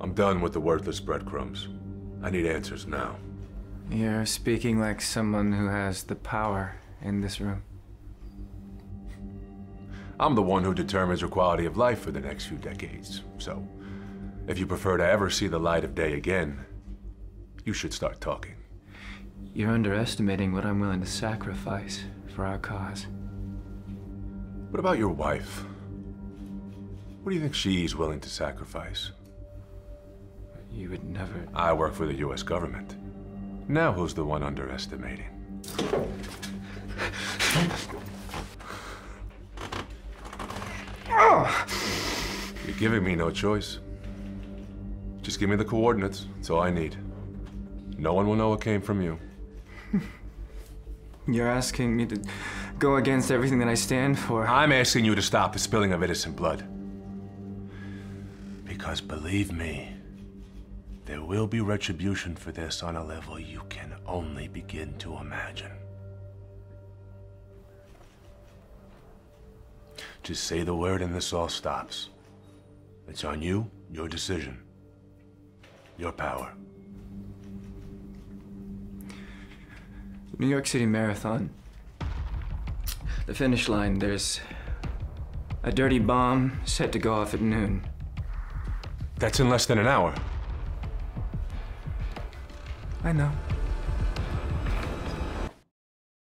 I'm done with the worthless breadcrumbs. I need answers now. You're speaking like someone who has the power in this room. I'm the one who determines your quality of life for the next few decades. So, if you prefer to ever see the light of day again, you should start talking. You're underestimating what I'm willing to sacrifice for our cause. What about your wife? What do you think she's willing to sacrifice? You would never... I work for the U.S. government. Now who's the one underestimating? You're giving me no choice. Just give me the coordinates. That's all I need. No one will know what came from you. You're asking me to go against everything that I stand for. I'm asking you to stop the spilling of innocent blood. Because believe me, there will be retribution for this on a level you can only begin to imagine. Just say the word and this all stops. It's on you, your decision, your power. New York City Marathon. The finish line, there's a dirty bomb set to go off at noon. That's in less than an hour. I know.